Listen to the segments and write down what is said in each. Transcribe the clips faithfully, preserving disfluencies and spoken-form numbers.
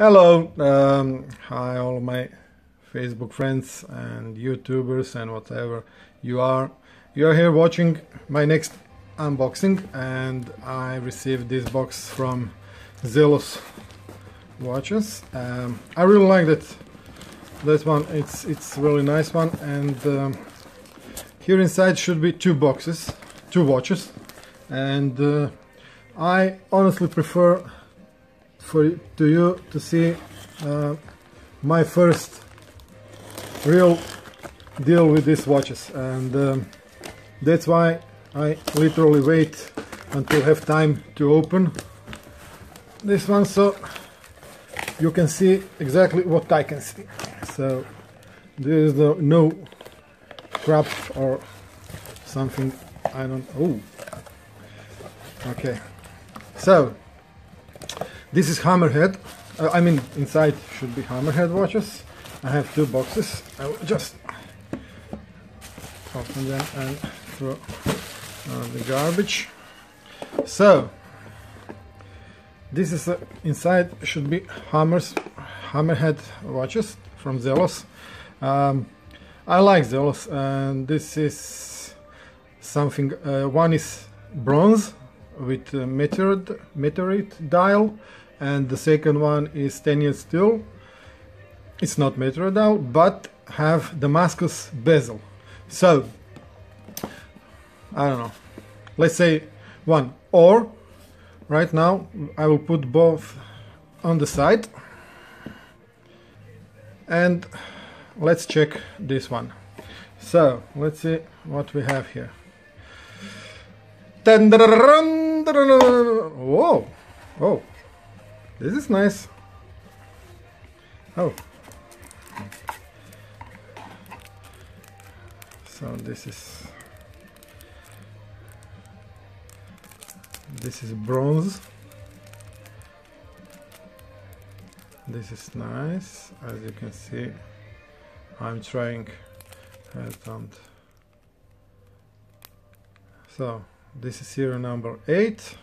Hello, um, hi all my Facebook friends and YouTubers and whatever you are. You are here watching my next unboxing, and I received this box from Zelos watches. Um, I really like that that one. It's it's really nice one, and um, here inside should be two boxes, two watches, and uh, I honestly prefer for to you to see uh, my first real deal with these watches, and um, that's why I literally wait until I have time to open this one, so you can see exactly what I can see. So there is no, no crap or something. I don't. Oh, okay. So this is Hammerhead, uh, I mean inside should be Hammerhead watches. I have two boxes, I will just open them and throw uh, the garbage. So, this is uh, inside should be Hammers, Hammerhead watches from Zelos. Um, I like Zelos, and this is something, uh, one is bronze with a meteorite, meteorite dial, and the second one is stainless steel. It's not meteorite dial, but have Damascus bezel. So I don't know, let's say one, or right now I will put both on the side and let's check this one. So let's see what we have here. Whoa! Oh, this is nice. Oh, so this is this is bronze. This is nice, as you can see. I'm trying. I don't. So this is serial number eight,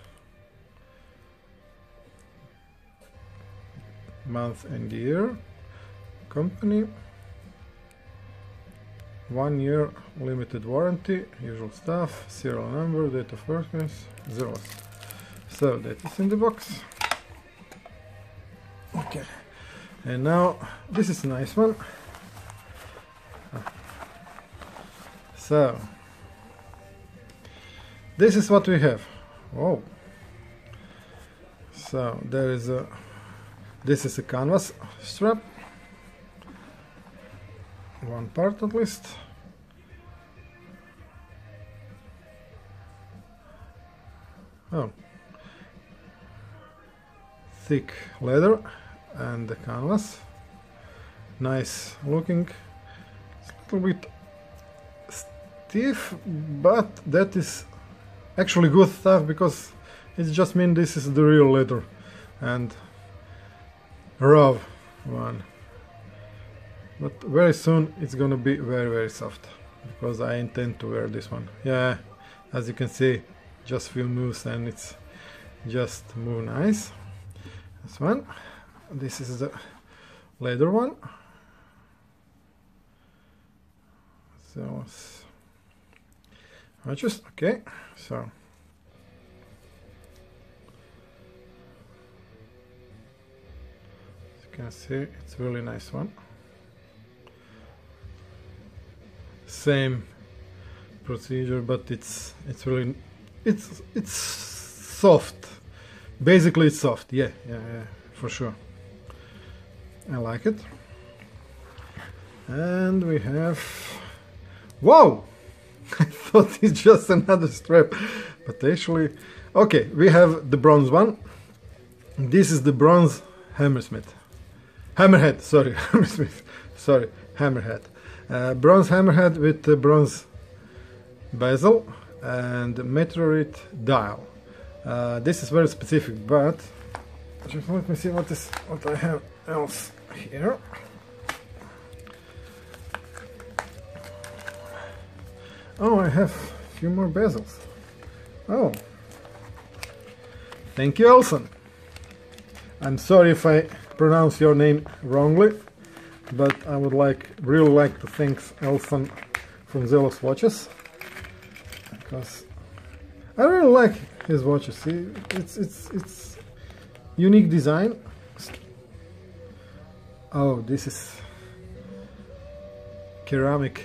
month and year, company, one year limited warranty, usual stuff, serial number, date of birth, Zeros. So that is in the box. Okay, and now this is a nice one. So this is what we have. Oh, so there is a. This is a canvas strap, one part at least. Oh, thick leather and the canvas, nice looking. It's a little bit stiff, but that is actually good stuff, because it just means this is the real leather and raw one, but very soon it's gonna be very very soft, because I intend to wear this one. Yeah, as you can see, just few moves and it's just move nice. This one, this is the leather one. So I just okay, so as you can see, it's really nice one. Same procedure, but it's it's really it's it's soft. Basically, it's soft. Yeah, yeah, yeah, for sure. I like it. And we have whoa. I thought it's just another strap, but actually, okay, we have the bronze one. This is the bronze hammersmith, hammerhead, sorry, hammersmith, sorry, hammerhead, uh, bronze hammerhead with the bronze bezel and meteorite dial. Uh, this is very specific, but just let me see what is what I have else here. Oh, I have a few more bezels. Oh, thank you, Elson. I'm sorry if I pronounce your name wrongly, but I would like really like to thank Elson from Zelos watches, because I really like his watches. It's it's it's unique design. Oh, this is ceramic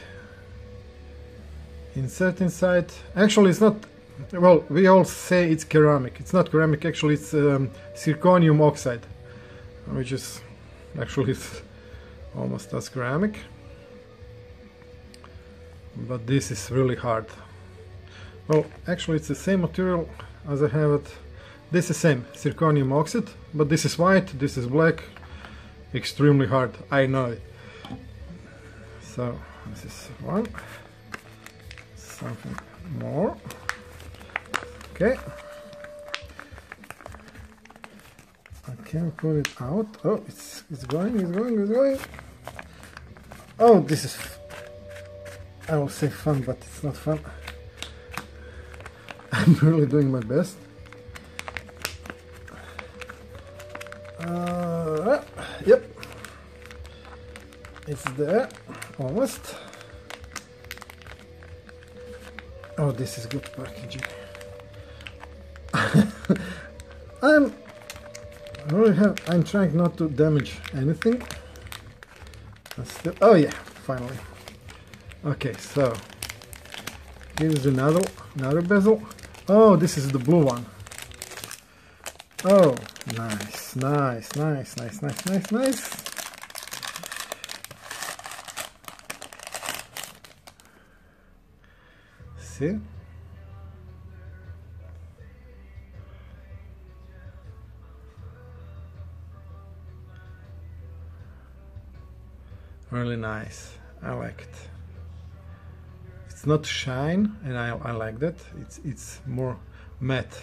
insert inside. Actually, it's not. Well, we all say it's ceramic. It's not ceramic. Actually, it's um, zirconium oxide, which is actually it's almost as ceramic. But this is really hard. Well, actually, it's the same material as I have it. This is same zirconium oxide, but this is white. This is black. Extremely hard. I know it. So this is one. Something more. Okay, I can't put it out. Oh, it's it's going, it's going, it's going. Oh, this is, I will say fun, but it's not fun. I'm really doing my best. Uh, yep, it's there almost. Oh, this is good packaging. I'm really have, I'm trying not to damage anything. Still, oh yeah, finally. Okay, so here's another another bezel. Oh, this is the blue one. Oh, nice, nice, nice, nice, nice, nice, nice. See? Really nice. I like it. It's not shine, and I, I like that. It's it's more matte,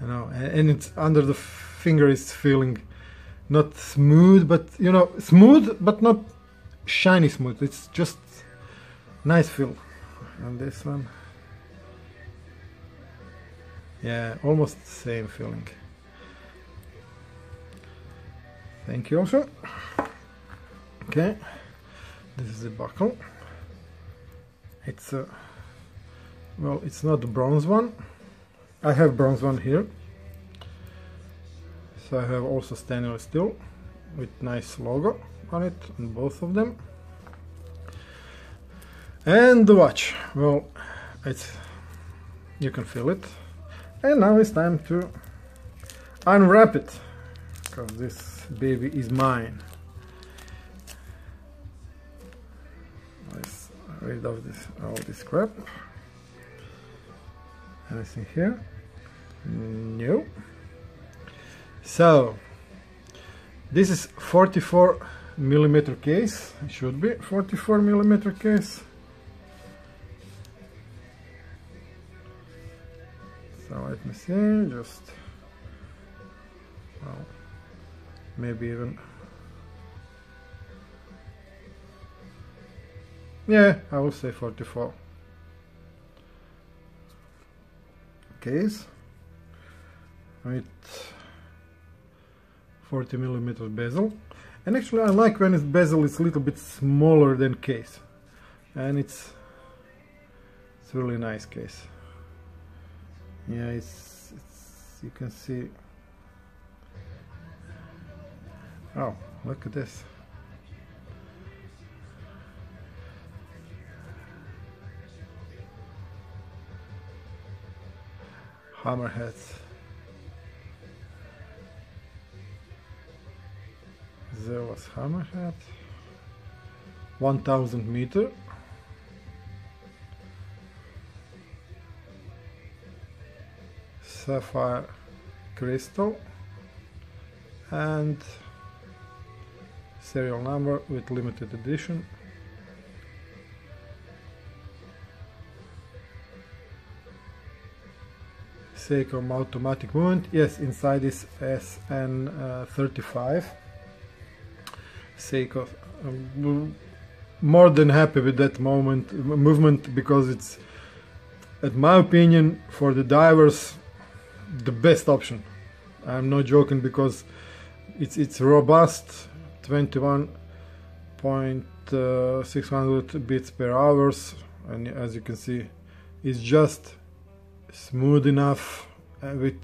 you know. And, and it's under the finger. It's feeling not smooth, but you know, smooth, but not shiny smooth. It's just nice feel. And this one, yeah, almost the same feeling. Thank you also. Okay. This is the buckle. It's a, well, it's not the bronze one. I have bronze one here. So I have also stainless steel with nice logo on it on both of them. And the watch. Well, it's, you can feel it. And now it's time to unwrap it, because this baby is mine. Rid of this, all this crap. Anything here? No. So this is forty-four millimeter case. It should be forty-four millimeter case. So let me see. Just well, maybe even. Yeah, I will say forty-four. Case with forty millimeter bezel, and actually I like when its bezel is a little bit smaller than case, and it's it's really nice case. Yeah, it's, it's you can see. Oh, look at this. Hammerhead. There was Hammerhead. one thousand meter. Sapphire crystal. And serial number with limited edition. Seiko automatic movement. Yes, inside is S N thirty-five. Seiko, I'm more than happy with that moment movement, because it's, at my opinion, for the divers, the best option. I'm not joking, because it's it's robust, twenty-one point six hundred beats per hours, and as you can see, it's just smooth enough with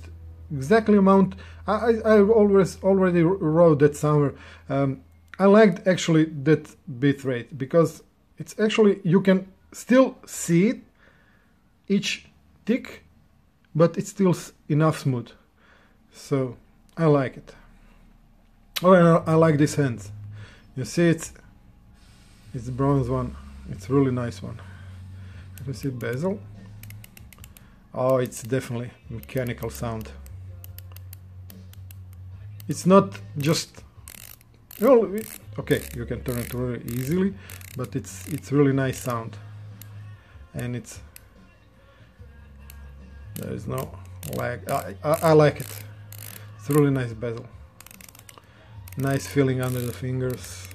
exactly amount. I I always already wrote that somewhere. Um, I liked actually that bit rate because it's actually you can still see it, each tick, but it's still enough smooth. So I like it. Oh, and I, I like these hands. You see, it's it's bronze one. It's really nice one. Let me see bezel. Oh, it's definitely mechanical sound. It's not just well, it, okay, you can turn it really easily, but it's it's really nice sound. And it's there is no lag. I, I, I like it. It's really nice bezel. Nice feeling under the fingers.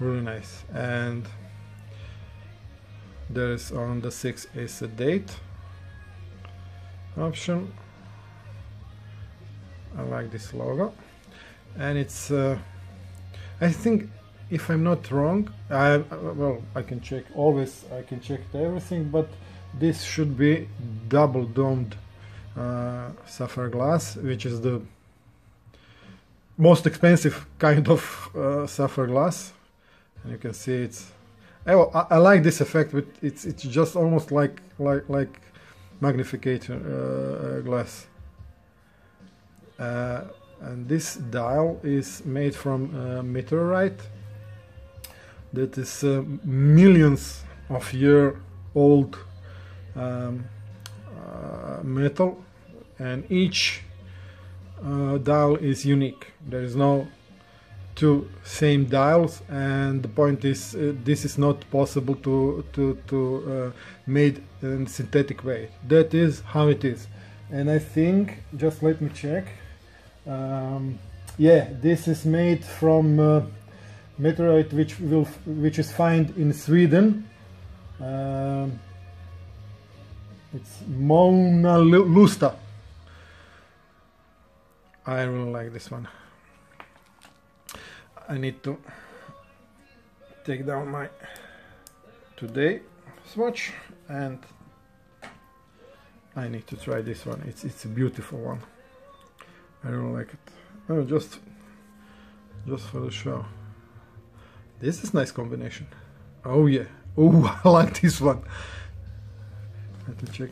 Really nice. And there is on the six a sedate option. I like this logo, and it's uh, I think if I'm not wrong, I well I can check always I can check everything, but this should be double domed uh, sapphire glass, which is the most expensive kind of uh, sapphire glass, and you can see it's oh, I, I like this effect, but it's it's just almost like like like magnification uh, glass. Uh, and this dial is made from uh, meteorite that is uh, millions of year old um, uh, metal, and each uh, dial is unique. There is no two same dials, and the point is uh, this is not possible to to, to uh, made in a synthetic way. That is how it is, and I think just let me check. Um, yeah, this is made from uh, meteorite which will which is found in Sweden. Uh, it's Mona Lusta. I really like this one. I need to take down my today swatch, and I need to try this one. It's it's a beautiful one. I don't like it. Oh, just, just for the show. This is nice combination. Oh yeah. Oh, I like this one. Let me check.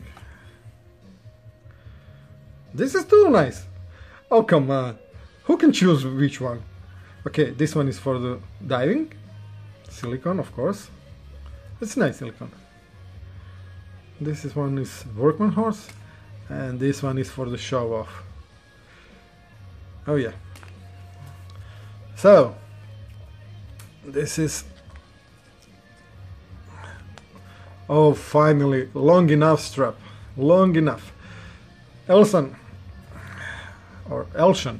This is too nice. Oh come on. Who can choose which one? Okay, this one is for the diving. Silicone, of course. It's nice silicone. This is one is workman horse, and this one is for the show off. Oh yeah. So this is oh finally long enough strap, long enough. Elson or Elshan.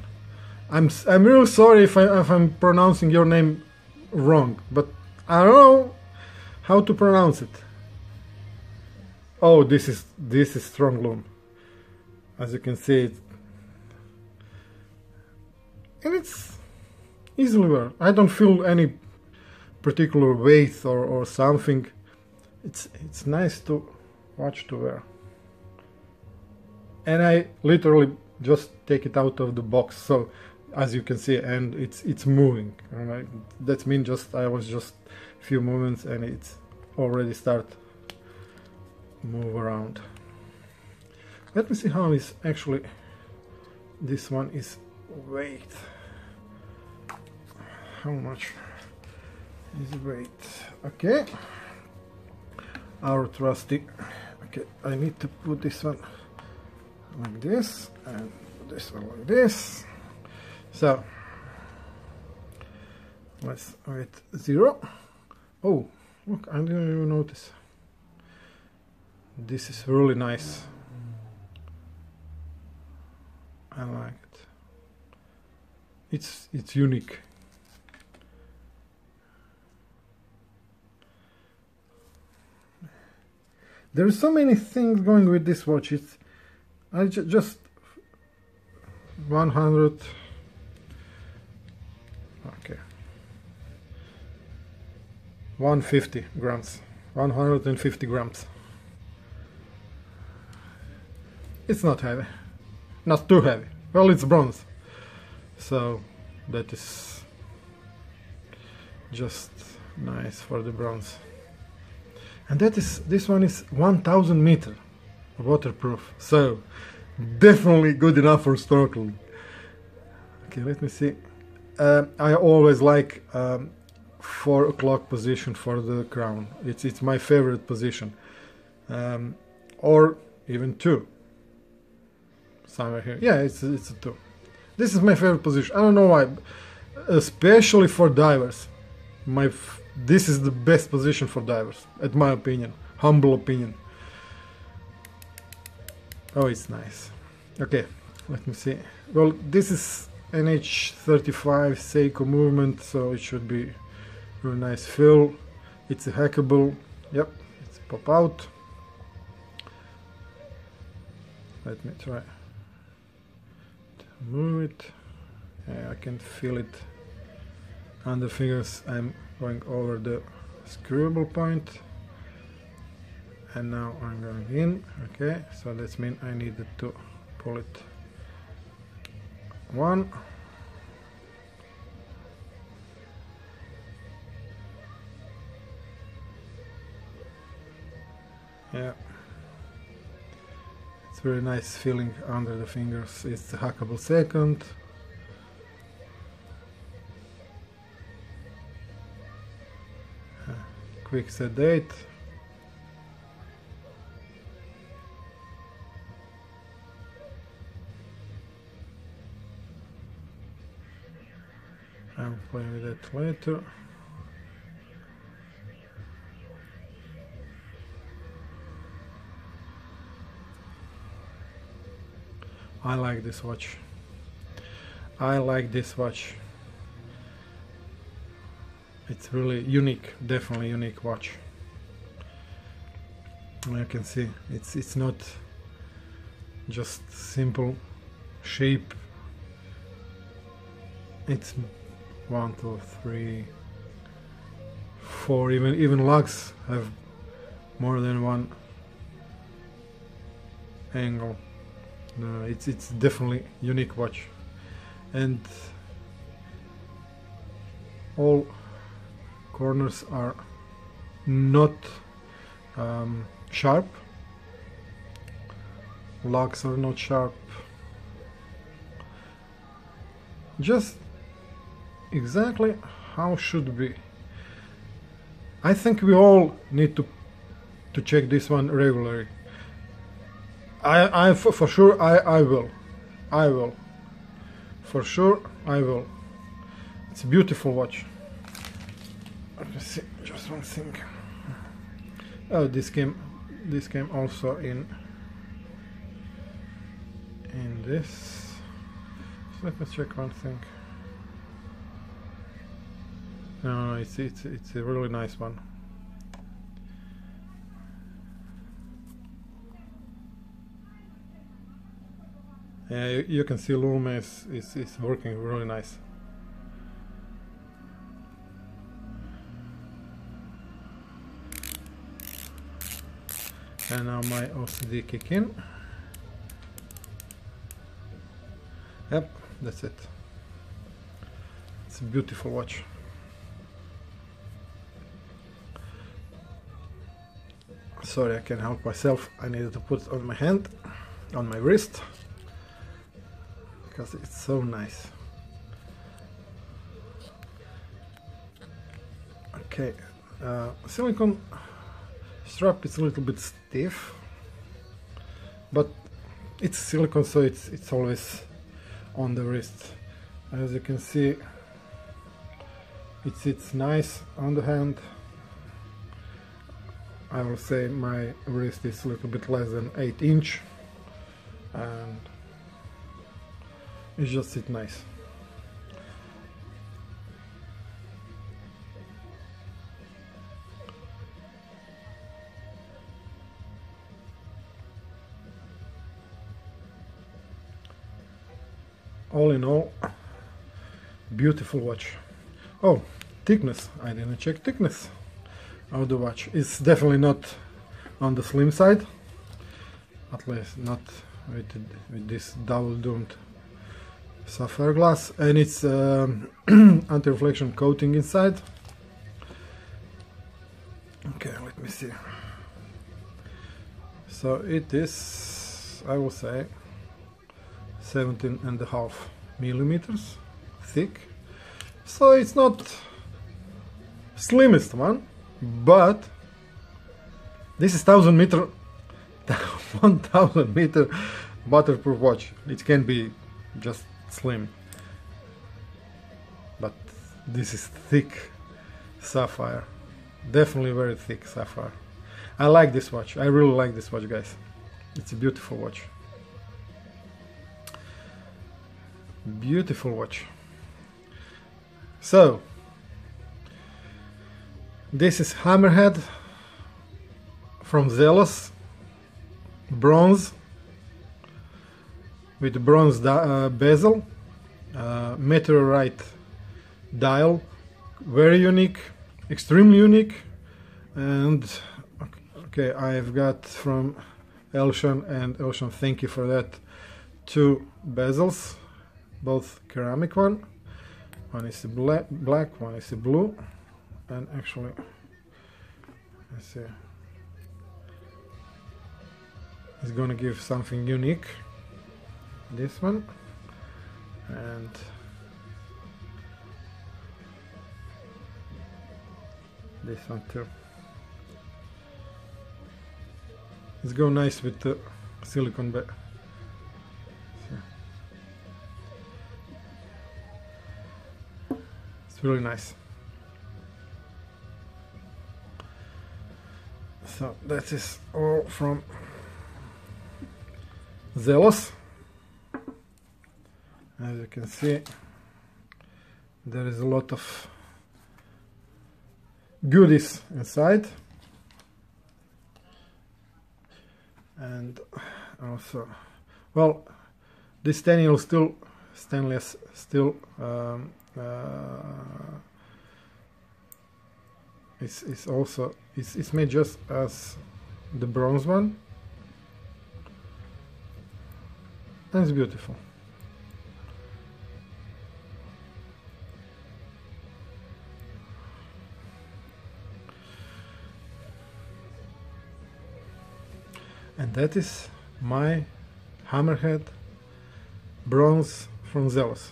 I'm I'm really sorry if I if I'm pronouncing your name wrong, but I don't know how to pronounce it. Oh, this is this is strong loom. As you can see it. And it's easily wear. I don't feel any particular weight or, or something. It's it's nice to watch to wear. And I literally just take it out of the box. So as you can see, and it's it's moving. Right? That means just I was just a few moments and it's already start move around. Let me see how is actually this one is. Weight. How much is weight? Okay. Our trusty. Okay, I need to put this one like this and this one like this. So let's wait zero. Oh, look! I didn't even notice. This is really nice. I like it. It's it's unique. There are so many things going with this watch. It's I ju just one hundred. Okay, one hundred fifty grams, one hundred fifty grams. It's not heavy, not too heavy. Well, it's bronze, so that is just nice for the bronze. And that is, this one is one thousand meter waterproof, so definitely good enough for snorkeling. Okay, let me see. Uh, I always like um, four o'clock position for the crown. It's it's my favorite position, um, or even two. Somewhere here, yeah, it's it's a two. This is my favorite position. I don't know why, especially for divers. My f this is the best position for divers, at my opinion, humble opinion. Oh, it's nice. Okay, let me see. Well, this is N H thirty-five Seiko movement, so it should be a nice fill. It's a hackable. Yep, it's pop out. Let me try to move it. Yeah, I can feel it under fingers. I'm going over the screwable point, and now I'm going in. Okay, so that means I needed to pull it. One, yeah, it's very nice feeling under the fingers. It's a hackable second. Uh, quick sedate. I'll play with that later. I like this watch. I like this watch. It's really unique, definitely unique watch. You can see it's it's not just simple shape. It's one, two, three, four, even even lugs have more than one angle. No, it's it's definitely unique watch, and all corners are not um, sharp. Lugs are not sharp. Just exactly how should be. I think we all need to to check this one regularly. I, I for, for sure I, I will I will for sure I will. It's a beautiful watch. Let me see just one thing. Oh, this came this came also in in this. So let me check one thing. No, no, it's it's it's a really nice one. Yeah, you, you can see Lume is, is is working really nice. And now my O C D kick in. Yep, that's it. It's a beautiful watch. Sorry, I can't help myself. I needed to put it on my hand, on my wrist, because it's so nice. Okay, uh, silicone strap is a little bit stiff, but it's silicone, so it's it's always on the wrist. As you can see, it sits nice on the hand. I will say my wrist is a little bit less than eight inch, and it just sits nice. all in all, beautiful watch. Oh, thickness, I didn't check thickness of the watch. It's definitely not on the slim side, at least not with, with this double domed sapphire glass, and it's um, anti-reflection coating inside. Okay, let me see. So it is, I will say, seventeen and a half millimeters thick. So it's not slimmest one, but this is thousand meter, one thousand meter waterproof watch. It can be just slim, but this is thick sapphire, definitely very thick sapphire. I like this watch, I really like this watch, guys. It's a beautiful watch, beautiful watch. So this is Hammerhead from Zelos, bronze, with bronze uh, bezel, uh, meteorite dial, very unique, extremely unique. And okay, I've got from Elshan, and Elshan, thank you for that, two bezels, both ceramic. One one is black, black one is blue, and actually let's see, it's gonna give something unique, this one. And this one too. It's go nice with the silicone bag. It's really nice. So that is all from Zelos. As you can see, there is a lot of goodies inside, and also, well, this stainless steel, stainless steel, um, uh, it's, it's also it's, it's made just as the bronze one, and it's beautiful. And that is my Hammerhead bronze from Zelos.